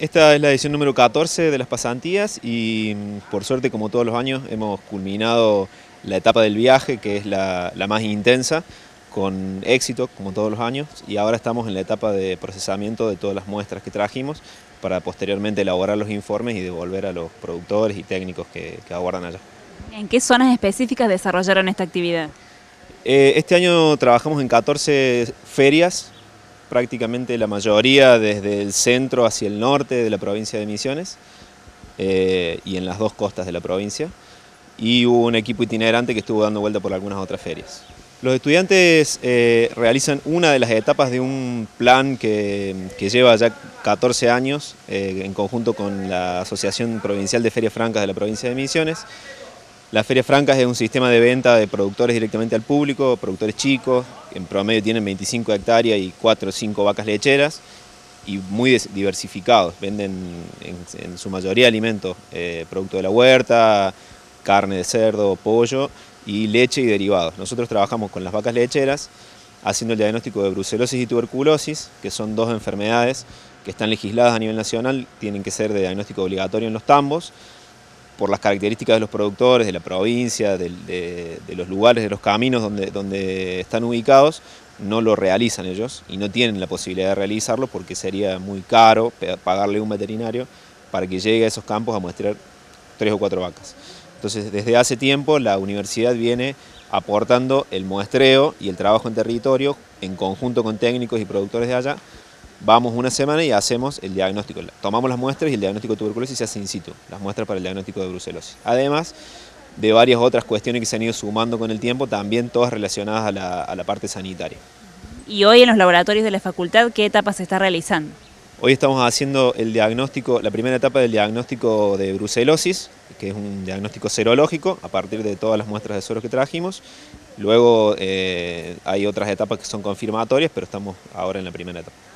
Esta es la edición número 14 de las pasantías y por suerte, como todos los años, hemos culminado la etapa del viaje, que es la más intensa, con éxito, como todos los años, y ahora estamos en la etapa de procesamiento de todas las muestras que trajimos para posteriormente elaborar los informes y devolver a los productores y técnicos que aguardan allá. ¿En qué zonas específicas desarrollaron esta actividad? Este año trabajamos en 14 ferias, prácticamente la mayoría desde el centro hacia el norte de la provincia de Misiones y en las dos costas de la provincia. Y hubo un equipo itinerante que estuvo dando vuelta por algunas otras ferias. Los estudiantes realizan una de las etapas de un plan que lleva ya 14 años en conjunto con la Asociación Provincial de Ferias Francas de la provincia de Misiones. Las Ferias Francas es un sistema de venta de productores directamente al público, productores chicos, en promedio tienen 25 hectáreas y 4 o 5 vacas lecheras y muy diversificados, venden en su mayoría alimentos, producto de la huerta, carne de cerdo, pollo y leche y derivados. Nosotros trabajamos con las vacas lecheras haciendo el diagnóstico de brucelosis y tuberculosis, que son dos enfermedades que están legisladas a nivel nacional, tienen que ser de diagnóstico obligatorio en los tambos, por las características de los productores, de la provincia, de los lugares, de los caminos donde están ubicados, no lo realizan ellos y no tienen la posibilidad de realizarlo porque sería muy caro pagarle a un veterinario para que llegue a esos campos a muestrear 3 o 4 vacas. Entonces, desde hace tiempo la universidad viene aportando el muestreo y el trabajo en territorio en conjunto con técnicos y productores de allá. Vamos una semana y hacemos el diagnóstico. Tomamos las muestras y el diagnóstico de tuberculosis se hace in situ, las muestras para el diagnóstico de brucelosis. Además de varias otras cuestiones que se han ido sumando con el tiempo, también todas relacionadas a la parte sanitaria. Y hoy en los laboratorios de la facultad, ¿qué etapa se está realizando? Hoy estamos haciendo el diagnóstico, la primera etapa del diagnóstico de brucelosis, que es un diagnóstico serológico a partir de todas las muestras de suero que trajimos. Luego hay otras etapas que son confirmatorias, pero estamos ahora en la primera etapa.